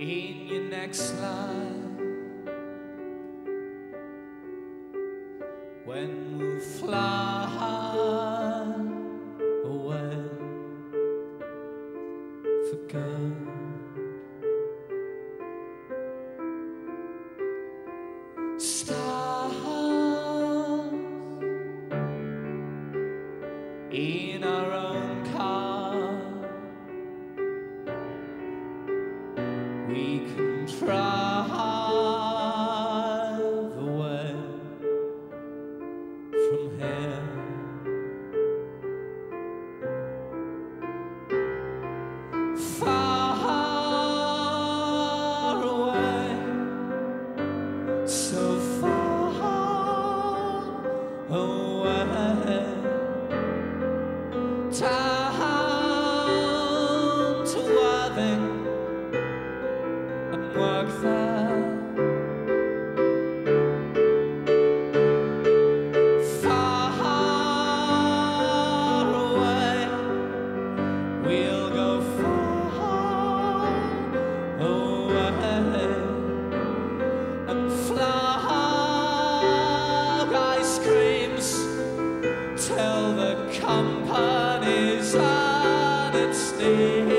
in your next life, when we'll fly away for good. Stars in our own car, we can drive away from here. Far away, so far away. Time to loving and work there. Far away, we'll go far away and flog ice creams till the company's on its knees.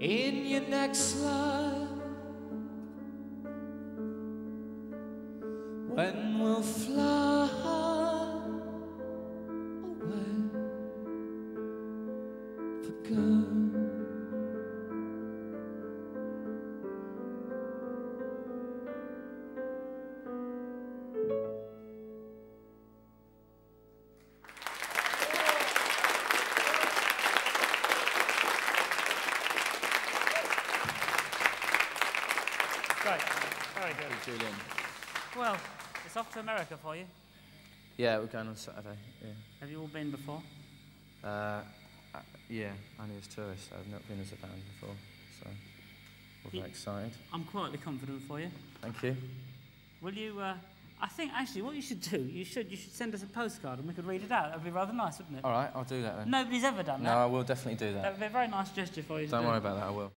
In your next life, when we'll fly away for good. Great, very good. Thank you, Julian. Well, it's off to America for you. Yeah, we're going on Saturday. Yeah. Have you all been before? Yeah, only as tourists. I've not been as a band before, so we're very excited. I'm quietly confident for you. Thank you. Will you? I think actually, what you should do, you should send us a postcard and we could read it out. That'd be rather nice, wouldn't it? All right, I'll do that then. Nobody's ever done that. No, I will definitely do that. That'd be a very nice gesture for you. Don't worry about that. I will.